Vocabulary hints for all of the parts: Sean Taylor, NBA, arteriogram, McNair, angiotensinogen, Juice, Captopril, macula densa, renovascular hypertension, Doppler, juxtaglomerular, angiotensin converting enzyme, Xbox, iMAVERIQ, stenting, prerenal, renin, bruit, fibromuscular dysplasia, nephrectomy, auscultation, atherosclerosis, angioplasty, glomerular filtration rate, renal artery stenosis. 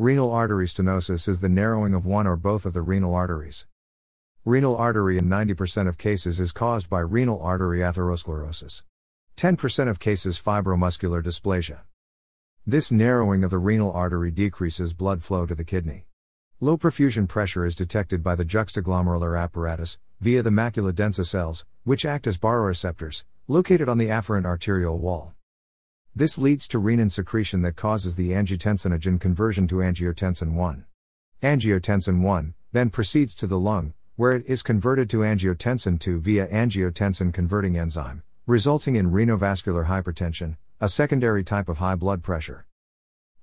Renal artery stenosis is the narrowing of one or both of the renal arteries. Renal artery in 90% of cases is caused by renal artery atherosclerosis. 10% of cases fibromuscular dysplasia. This narrowing of the renal artery decreases blood flow to the kidney. Low perfusion pressure is detected by the juxtaglomerular apparatus, via the macula densa cells, which act as baroreceptors, located on the afferent arterial wall. This leads to renin secretion that causes the angiotensinogen conversion to angiotensin 1. Angiotensin 1 then proceeds to the lung, where it is converted to angiotensin 2 via angiotensin converting enzyme, resulting in renovascular hypertension, a secondary type of high blood pressure.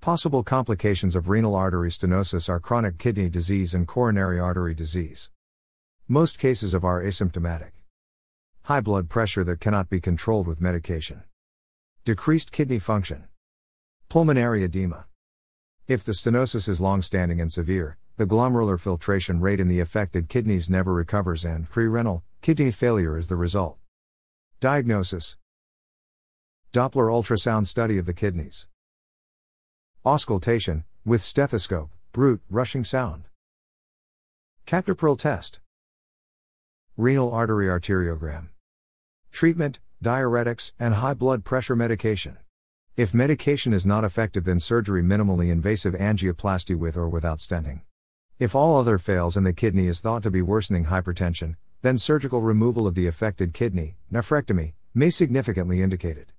Possible complications of renal artery stenosis are chronic kidney disease and coronary artery disease. Most cases are asymptomatic. High blood pressure that cannot be controlled with medication. Decreased kidney function. Pulmonary edema. If the stenosis is long-standing and severe, the glomerular filtration rate in the affected kidneys never recovers and prerenal kidney failure is the result. Diagnosis. Doppler ultrasound study of the kidneys. Auscultation, with stethoscope, bruit, rushing sound. Captopril test. Renal artery arteriogram. Treatment, diuretics, and high blood pressure medication. If medication is not effective, then surgery, minimally invasive angioplasty with or without stenting. If all other fails and the kidney is thought to be worsening hypertension, then surgical removal of the affected kidney, nephrectomy, may significantly indicated.